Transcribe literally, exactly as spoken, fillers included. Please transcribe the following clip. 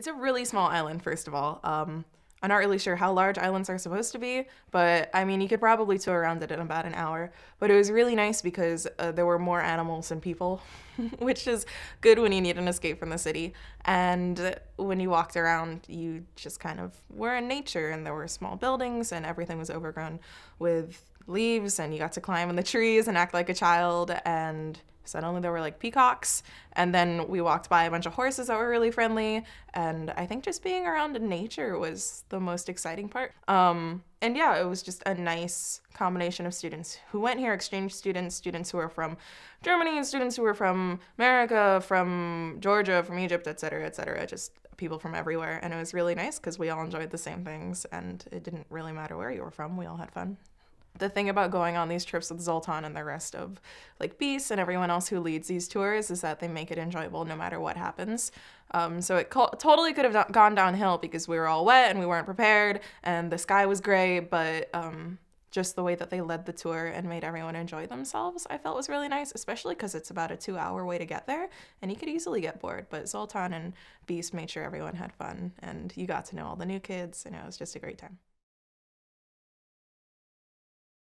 It's a really small island, first of all. Um, I'm not really sure how large islands are supposed to be, but I mean, you could probably tour around it in about an hour. But it was really nice because uh, there were more animals than people, which is good when you need an escape from the city. And when you walked around, you just kind of were in nature, and there were small buildings and everything was overgrown with leaves, and you got to climb in the trees and act like a child. And suddenly there were like peacocks, and then we walked by a bunch of horses that were really friendly, and I think just being around in nature was the most exciting part. Um, and yeah, it was just a nice combination of students who went here, exchange students, students who are from Germany, and students who are from America, from Georgia, from Egypt, et cetera, et cetera, just people from everywhere. And it was really nice because we all enjoyed the same things, and it didn't really matter where you were from, we all had fun. The thing about going on these trips with Zoltan and the rest of like Beast and everyone else who leads these tours is that they make it enjoyable no matter what happens. Um, so it totally could have gone downhill because we were all wet and we weren't prepared and the sky was gray, but um, just the way that they led the tour and made everyone enjoy themselves I felt was really nice, especially because it's about a two hour way to get there and you could easily get bored, but Zoltan and Beast made sure everyone had fun and you got to know all the new kids, and it was just a great time.